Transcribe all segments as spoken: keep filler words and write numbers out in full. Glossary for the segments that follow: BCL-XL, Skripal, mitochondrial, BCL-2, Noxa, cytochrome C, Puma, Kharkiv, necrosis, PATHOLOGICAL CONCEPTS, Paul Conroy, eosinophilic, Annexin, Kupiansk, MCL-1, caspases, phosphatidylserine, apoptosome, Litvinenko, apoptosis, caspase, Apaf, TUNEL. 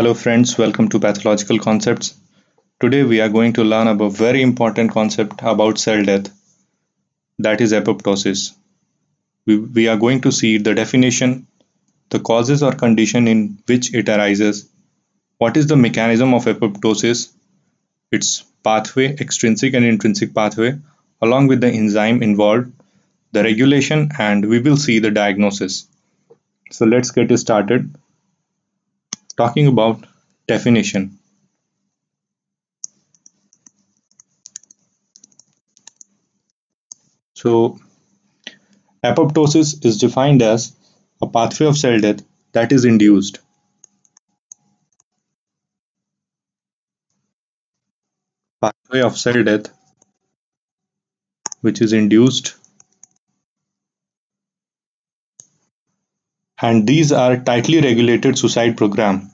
Hello friends, welcome to Pathological Concepts. Today we are going to learn about very important concept about cell death, that is apoptosis. We, we are going to see the definition, the causes or condition in which it arises, what is the mechanism of apoptosis, its pathway, extrinsic and intrinsic pathway, along with the enzyme involved, the regulation, and we will see the diagnosis. So let's get started. Talking about definition. So apoptosis is defined as a pathway of cell death that is induced pathway of cell death which is induced, and these are tightly regulated suicide program.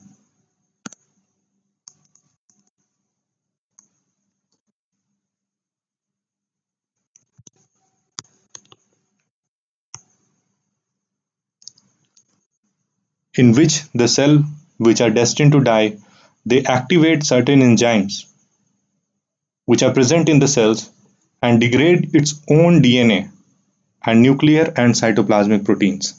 In which the cell which are destined to die, they activate certain enzymes which are present in the cells and degrade its own D N A and nuclear and cytoplasmic proteins.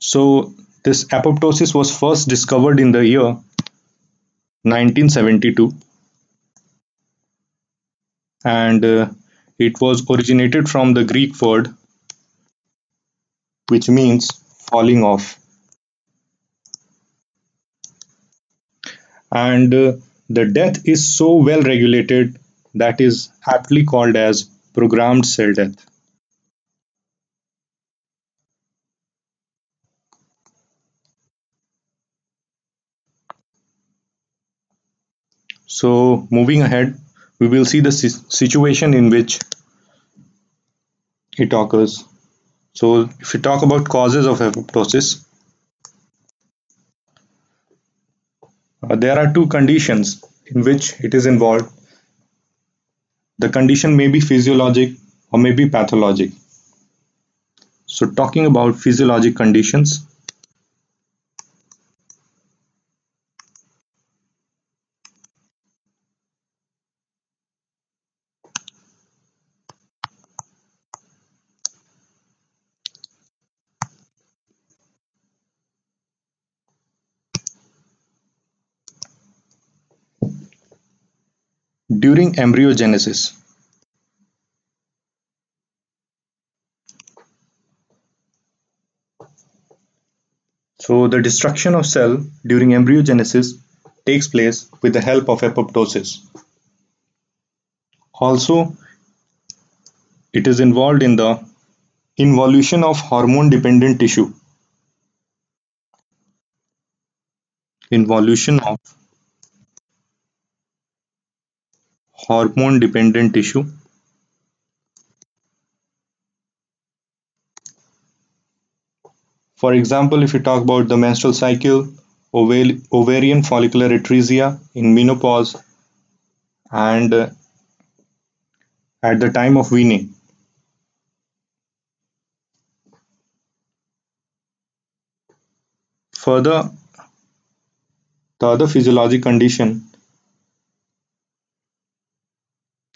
So this apoptosis was first discovered in the year nineteen seventy-two, and uh, it was originated from the Greek word which means falling off, and uh, the death is so well regulated that is aptly called as programmed cell death. So moving ahead, we will see the situation in which it occurs. So if we talk about causes of apoptosis, uh, there are two conditions in which it is involved. The condition may be physiologic or may be pathologic. So talking about physiologic conditions, during embryogenesis, so the destruction of cell during embryogenesis takes place with the help of apoptosis. Also, it is involved in the involution of hormone dependent tissue, involution of hormone dependent tissue, for example if you talk about the menstrual cycle, oval ovarian follicular atresia in menopause and uh, at the time of weaning. Further, the other physiologic condition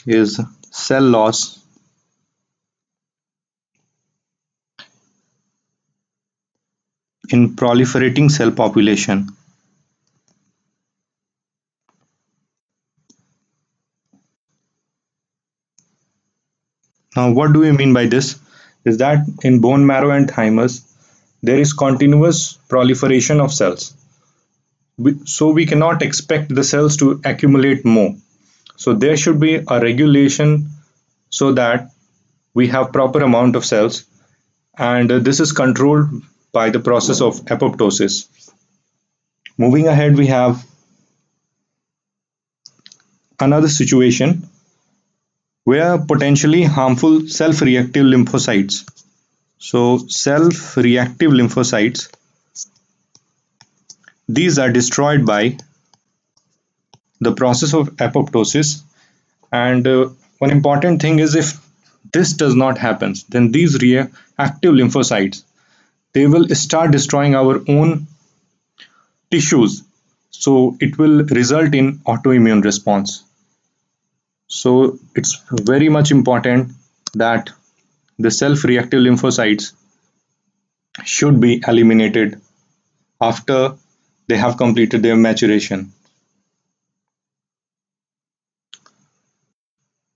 is cell loss in proliferating cell population. Now what do we mean by this is that in bone marrow and thymus there is continuous proliferation of cells, so we cannot expect the cells to accumulate more. So there should be a regulation so that we have proper amount of cells, and this is controlled by the process of apoptosis. Moving ahead, we have another situation where potentially harmful self-reactive lymphocytes. So self-reactive lymphocytes, these are destroyed by the process of apoptosis, and uh, one important thing is if this does not happen, then these reactive lymphocytes, they will start destroying our own tissues, so it will result in autoimmune response. So it's very much important that the self-reactive lymphocytes should be eliminated after they have completed their maturation.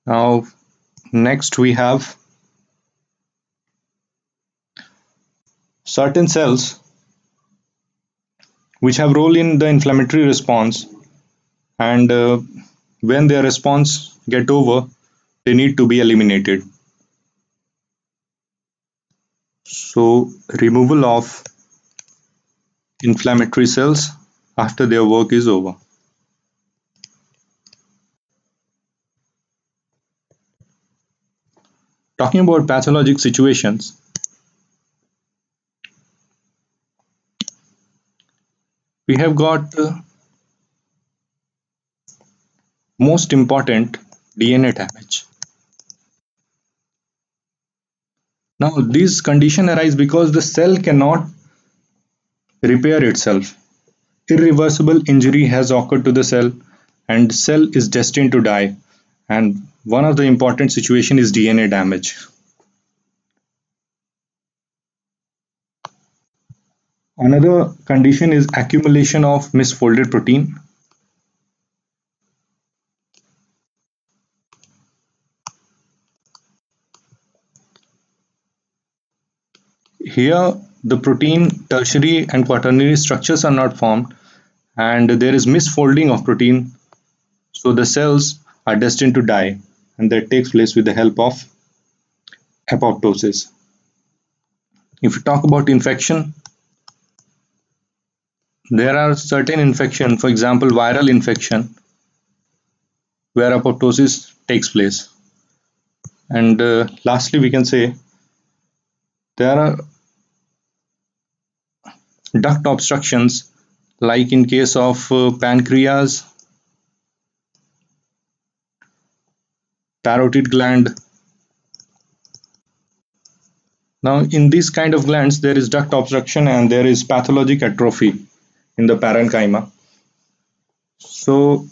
Now, next we have certain cells which have role in the inflammatory response, and uh, when their response get over, they need to be eliminated. So removal of inflammatory cells after their work is over. Talking about pathologic situations, we have got uh, most important, D N A damage. Now these conditions arise because the cell cannot repair itself. Irreversible injury has occurred to the cell and cell is destined to die, and one of the important situation is D N A damage. Another condition is accumulation of misfolded protein. Here the protein tertiary and quaternary structures are not formed, and there is misfolding of protein, so the cells are destined to die, and that takes place with the help of apoptosis. If you talk about infection, there are certain infection, for example viral infection, where apoptosis takes place. And uh, lastly we can say there are duct obstructions, like in case of uh, pancreas, parotid gland. Now in these kind of glands there is duct obstruction and there is pathologic atrophy in the parenchyma. So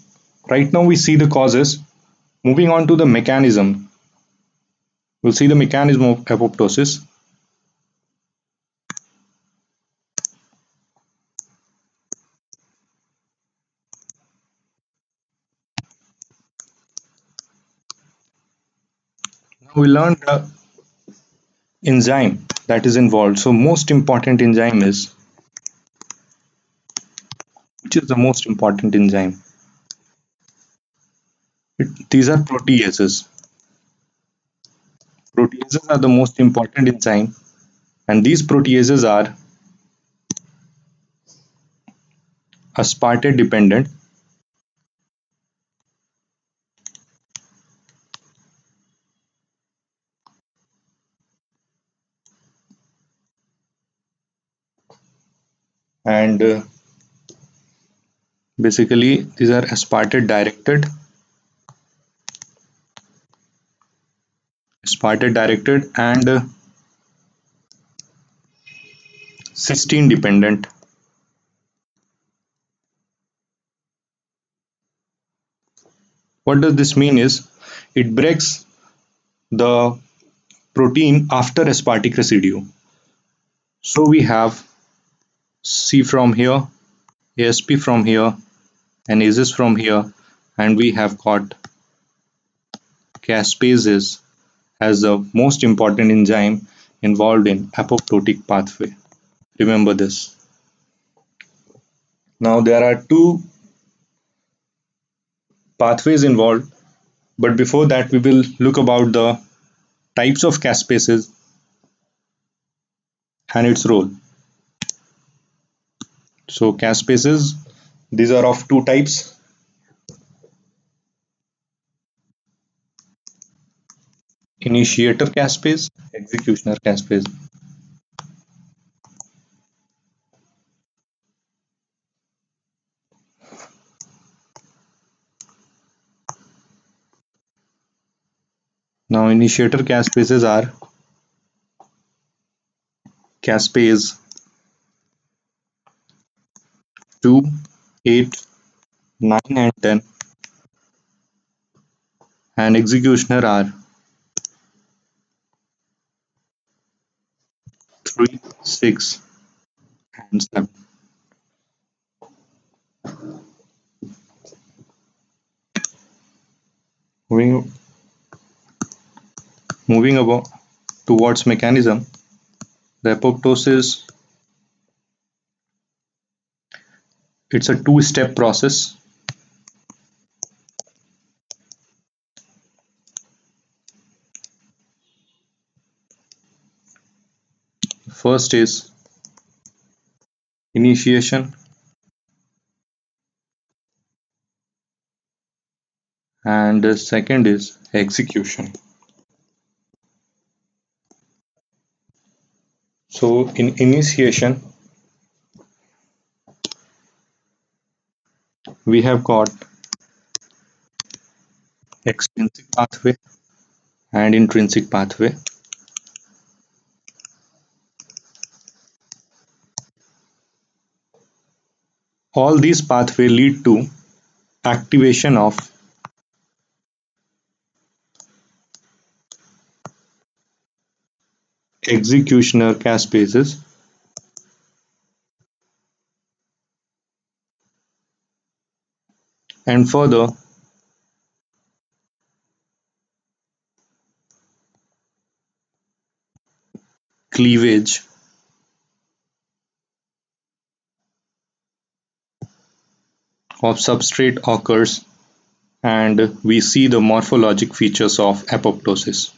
right now we see the causes. Moving on to the mechanism, we'll see the mechanism of apoptosis. Now we learned the enzyme that is involved. So most important enzyme is Which is the most important enzyme? It, these are proteases. Proteases are the most important enzyme, and these proteases are aspartate dependent, and uh, basically these are aspartate directed, aspartate directed and uh, cysteine dependent. What does this mean is it breaks the protein after aspartic residue. So we have C from here, A S P from here, and ases from here, and we have got caspases as the most important enzyme involved in apoptotic pathway. Remember this. Now there are two pathways involved, but before that we will look about the types of caspases and its role. So caspases, these are of two types. Initiator caspase, executioner caspase. Now initiator caspases are caspase two, eight, nine and ten, and executioner are three, six and seven. Moving, moving about towards mechanism, the apoptosis, it's a two-step process. First is initiation and the second is execution. So in initiation, we have got extrinsic pathway and intrinsic pathway. All these pathways lead to activation of executioner caspases, and further cleavage of substrate occurs, and we see the morphologic features of apoptosis.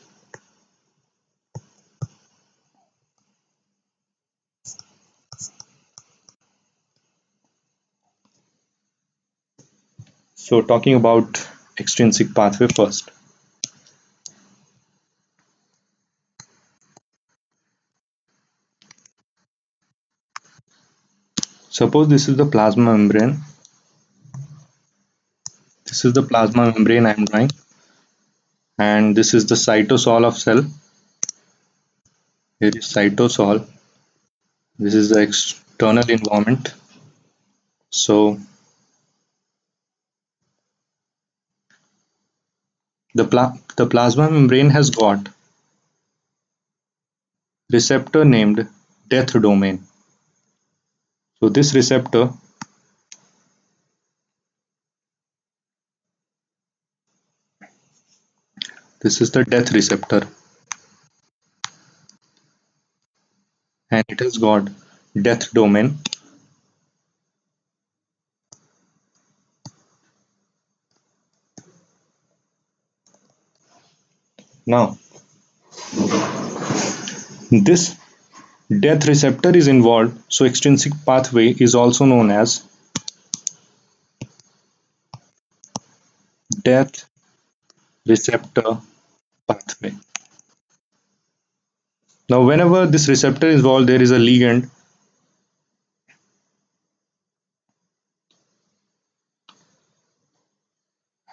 So talking about extrinsic pathway first. Suppose this is the plasma membrane. This is the plasma membrane I am drawing, and this is the cytosol of cell. Here is cytosol. This is the external environment. So The, pla the plasma membrane has got receptor named death domain. So this receptor this is the death receptor, and it has got death domain, Now, this death receptor is involved, so extrinsic pathway is also known as death receptor pathway. Now, whenever this receptor is involved, there is a ligand,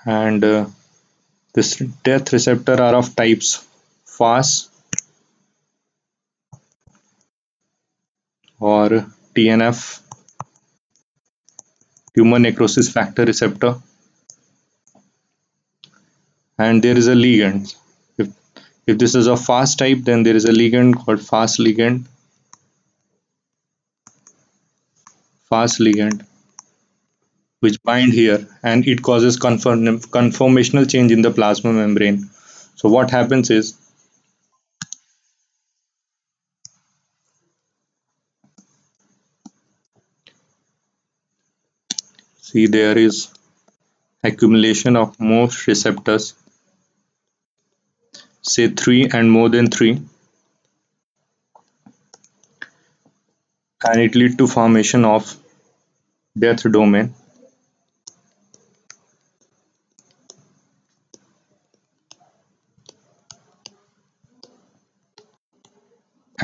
and uh, this death receptor are of types F A S or T N F, tumor necrosis factor receptor, and there is a ligand. If, if this is a F A S type, then there is a ligand called F A S ligand. F A S ligand, which bind here, and it causes conform conformational change in the plasma membrane. So what happens is, see, there is accumulation of more receptors, say three and more than three, and it leads to formation of death domain.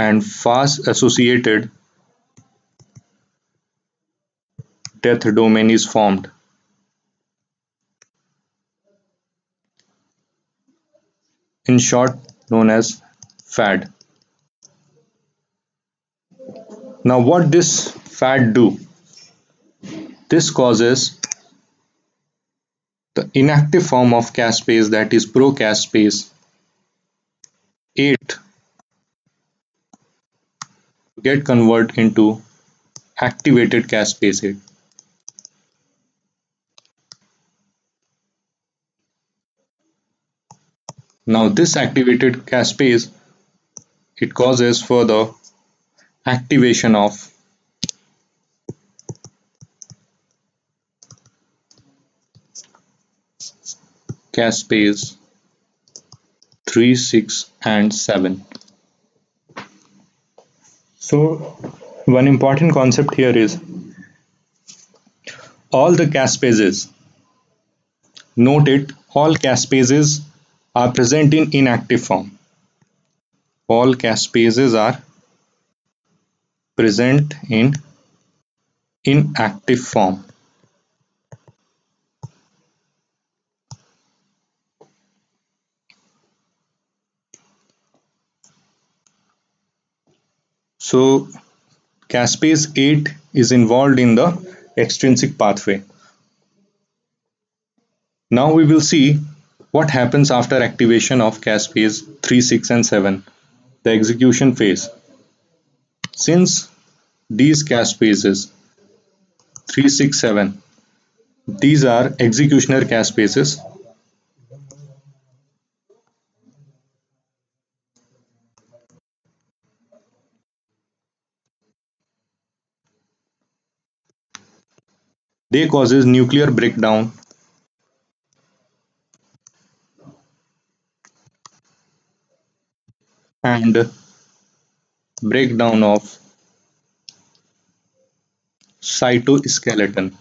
And F A S associated death domain is formed. In short, known as F A D. Now, what does F A D do? This causes the inactive form of caspase, that is procaspase eight, to get converted into activated caspase eight. Now this activated caspase, it causes further activation of caspase three, six and seven. So one important concept here is all the caspases, note it, all caspases are present in inactive form. All caspases are present in inactive form. So caspase eight is involved in the extrinsic pathway. Now we will see what happens after activation of caspase three, six and seven, the execution phase. Since these caspases three, six, seven, these are executioner caspases, they causes nuclear breakdown and breakdown of cytoskeleton.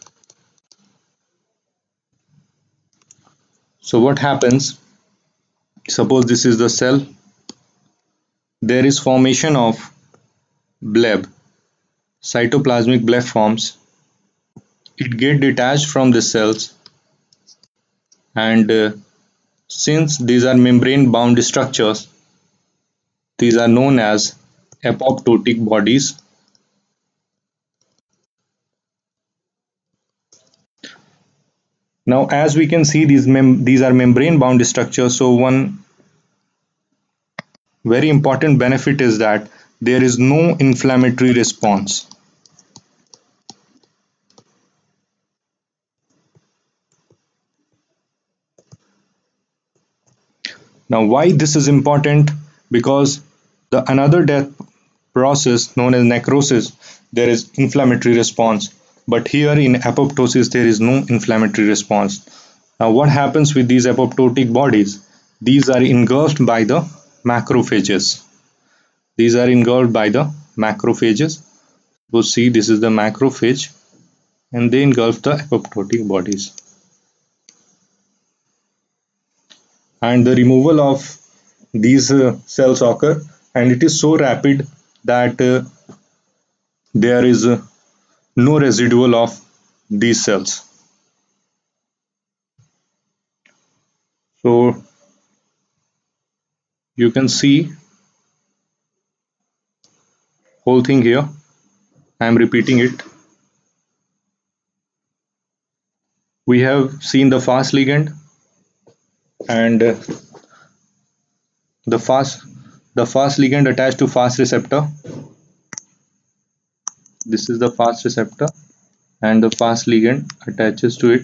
So what happens? Suppose this is the cell. There is formation of bleb. Cytoplasmic bleb forms. It gets detached from the cells, and uh, since these are membrane bound structures, these are known as apoptotic bodies. Now as we can see, these mem these are membrane bound structures, so one very important benefit is that there is no inflammatory response. Now why this is important? Because the another death process known as necrosis, there is inflammatory response, but here in apoptosis there is no inflammatory response. Now what happens with these apoptotic bodies? These are engulfed by the macrophages. These are engulfed by the macrophages. So see, this is the macrophage and they engulf the apoptotic bodies. And the removal of these uh, cells occur, and it is so rapid that uh, there is uh, no residual of these cells. So you can see whole thing here. I am repeating it. We have seen the fast ligand, and uh, the fast the fast ligand attached to fast receptor. This is the fast receptor and the fast ligand attaches to it,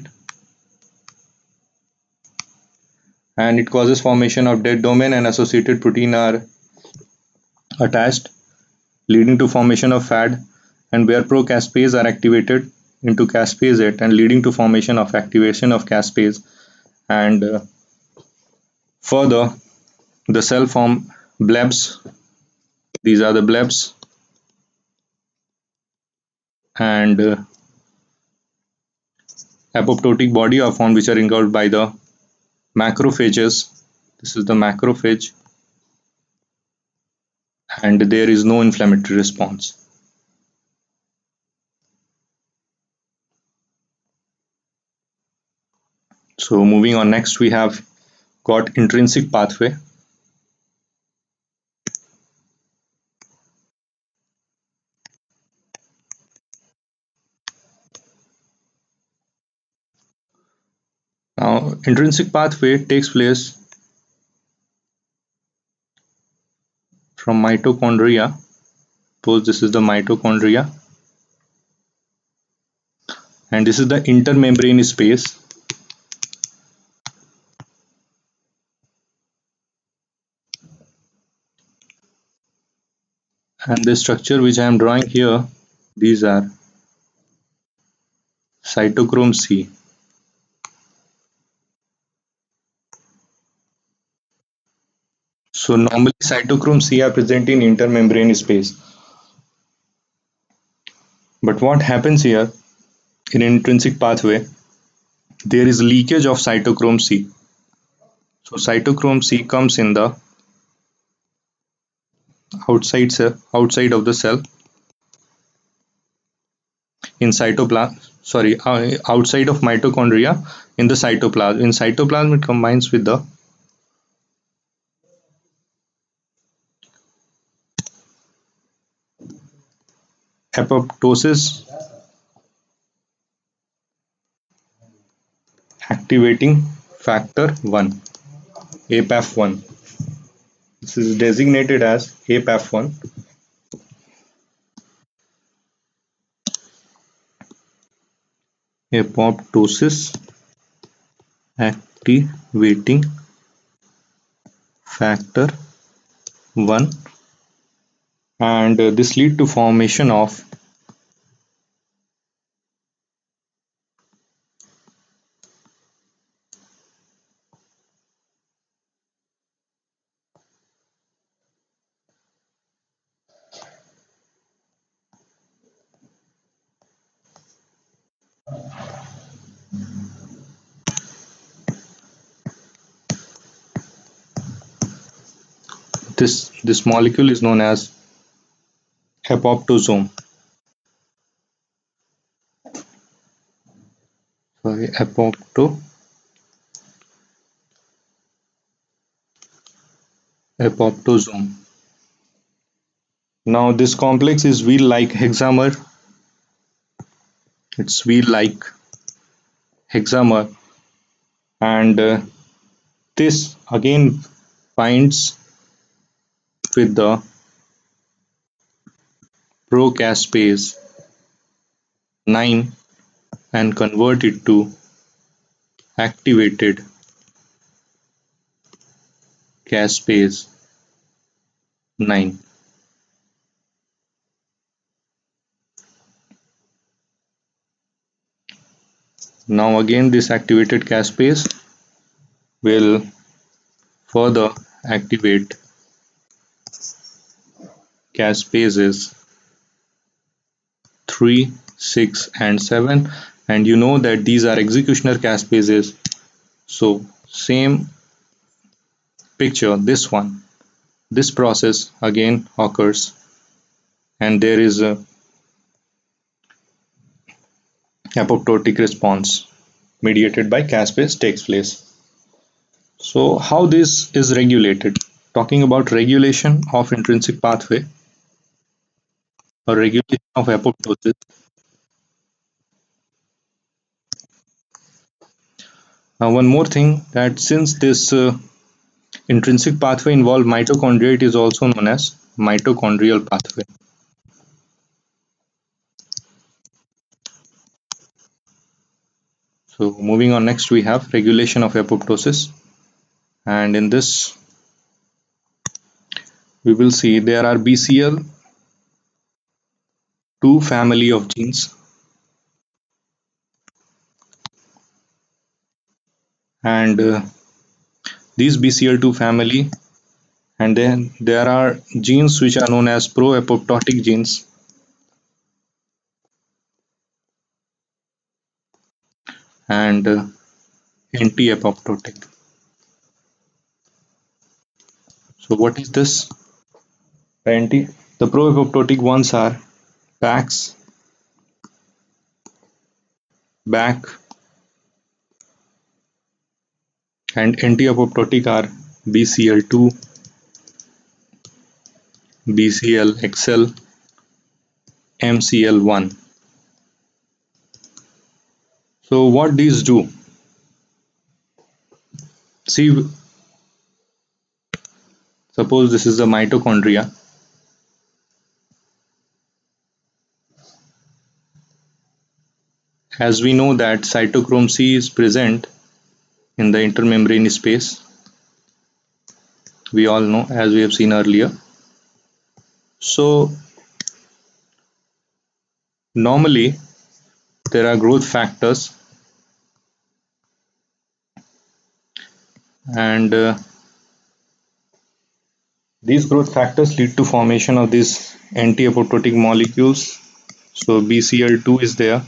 and it causes formation of dead domain, and associated protein are attached, leading to formation of F A D, and where procaspase are activated into caspase eight and leading to formation of activation of caspase, and uh, further the cell form blebs. These are the blebs, and uh, apoptotic body are formed which are engulfed by the macrophages. This is the macrophage, and there is no inflammatory response. So moving on, next we have got intrinsic pathway. Now, intrinsic pathway takes place from mitochondria. Suppose this is the mitochondria, and this is the intermembrane space. And the structure which I am drawing here, these are cytochrome C. So normally cytochrome C are present in intermembrane space. But what happens here in intrinsic pathway, there is leakage of cytochrome C. So cytochrome C comes in the outside cell, outside of the cell, in cytoplasm, sorry, outside of mitochondria, in the cytoplasm. In cytoplasm, it combines with the apoptosis, activating factor one, Apaf one. This is designated as Apaf one. Apoptosis activating factor one, and uh, this lead to formation of This, this molecule is known as apoptosome. Sorry, apopto apoptosome. Now this complex is wheel-like hexamer. It's wheel-like hexamer, and uh, this again binds with the procaspase nine and convert it to activated caspase nine. Now again this activated caspase will further activate caspases three, six and seven, and you know that these are executioner caspases. So same picture, this one, this process again occurs, and there is a apoptotic response mediated by caspase takes place. So how this is regulated? Talking about regulation of intrinsic pathway, or regulation of apoptosis. Now one more thing, that since this uh, intrinsic pathway involves mitochondria, it is also known as mitochondrial pathway. So moving on, next we have regulation of apoptosis, and in this we will see there are B C L two family of genes, and uh, these B C L two family, and then there are genes which are known as pro-apoptotic genes, and uh, anti-apoptotic. So what is this? The anti, the pro-apoptotic ones are Pax, B A C, and anti-apoptotic are B C L two, B C L X L, M C L one. So what these do? See, suppose this is the mitochondria. As we know that cytochrome C is present in the intermembrane space, we all know, as we have seen earlier. So normally there are growth factors, and uh, these growth factors lead to formation of these anti-apoptotic molecules. So B C L two is there,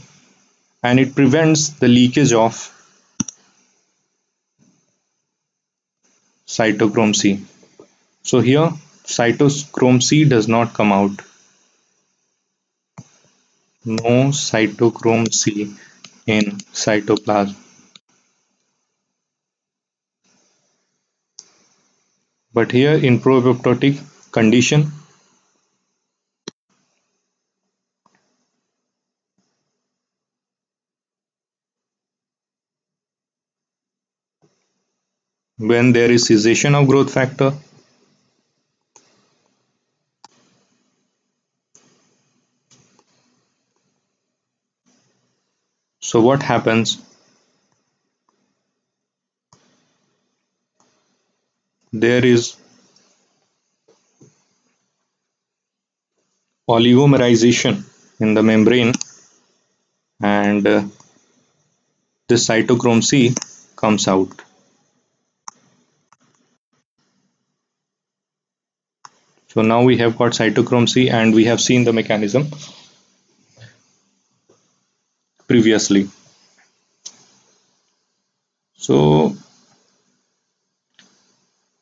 and it prevents the leakage of cytochrome C. So here cytochrome C does not come out. No cytochrome C in cytoplasm. But here in pro-apoptotic condition, when there is cessation of growth factor, so what happens? There is oligomerization in the membrane, and uh, this cytochrome C comes out. So now we have got cytochrome C, and we have seen the mechanism previously. So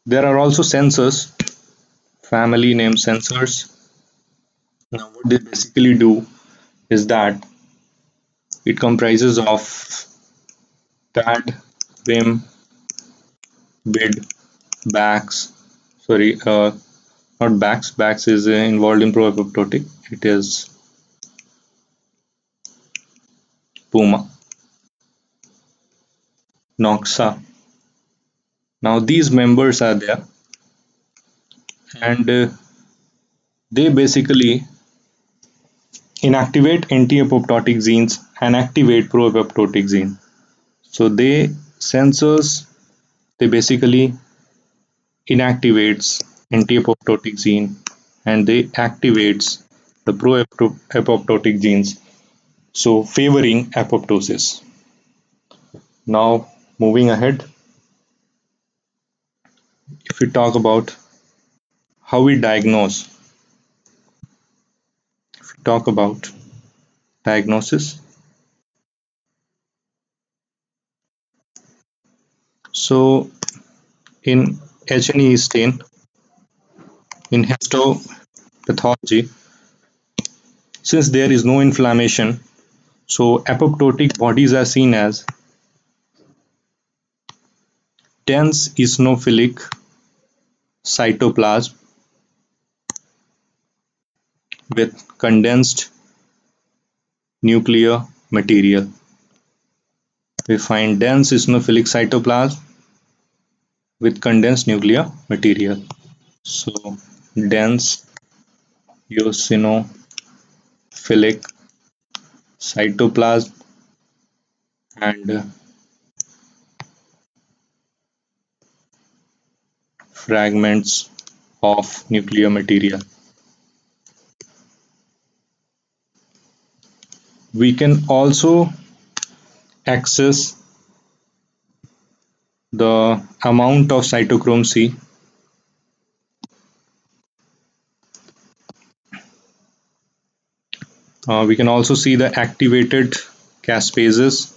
there are also sensors, family name sensors. Now what they basically do is that it comprises of T A D, P I M, B I D, B A X, sorry, uh, not B A X, B A X is involved in pro-apoptotic, it is Puma, Noxa. Now these members are there, and uh, they basically inactivate anti-apoptotic genes and activate pro-apoptotic gene. So they sensors, they basically inactivates anti-apoptotic gene and they activates the pro-apoptotic genes, so favoring apoptosis. Now moving ahead, if we talk about how we diagnose, if we talk about diagnosis, so in H and E stain, in histopathology, since there is no inflammation, so apoptotic bodies are seen as dense eosinophilic cytoplasm with condensed nuclear material. We find dense eosinophilic cytoplasm with condensed nuclear material. So dense eosinophilic cytoplasm and fragments of nuclear material. We can also access the amount of cytochrome C Uh, we can also see the activated caspases,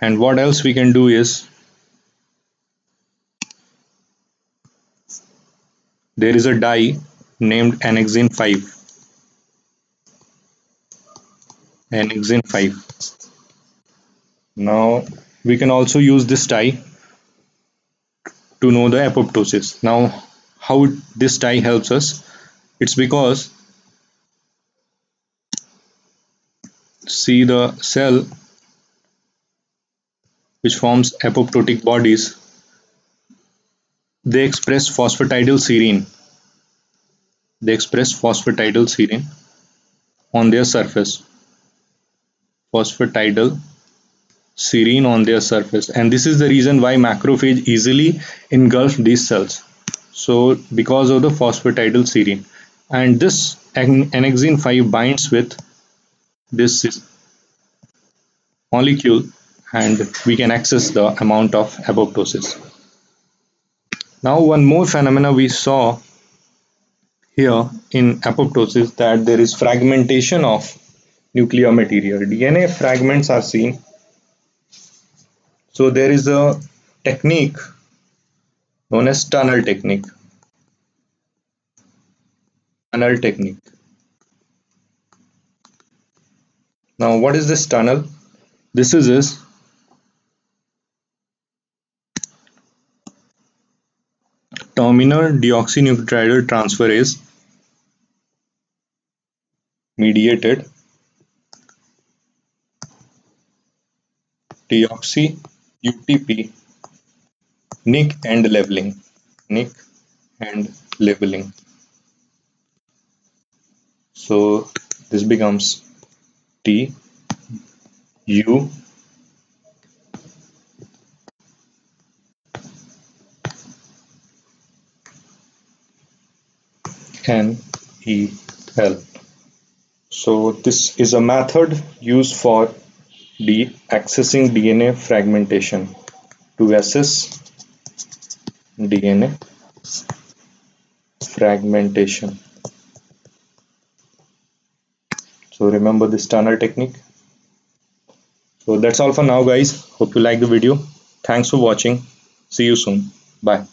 and what else we can do is there is a dye named Annexin five. Annexin five. Now we can also use this dye to know the apoptosis. Now how this dye helps us? It's because, see, the cell which forms apoptotic bodies, they express phosphatidylserine. They express phosphatidylserine on their surface. Phosphatidylserine on their surface. And this is the reason why macrophage easily engulf these cells. So because of the phosphatidylserine. And this annexin five binds with this molecule, and we can access the amount of apoptosis. Now, one more phenomena we saw here in apoptosis, that there is fragmentation of nuclear material. D N A fragments are seen. So there is a technique known as tunnel technique. Tunnel technique. Now, what is this tunnel? This is this. Terminal deoxynucleotide transferase mediated deoxy U T P N I C end leveling. N I C end leveling. So this becomes T U N E L. So this is a method used for the accessing D N A fragmentation, to assess D N A fragmentation. So remember this tunnel technique. So that's all for now, guys. Hope you like the video. Thanks for watching. See you soon. Bye.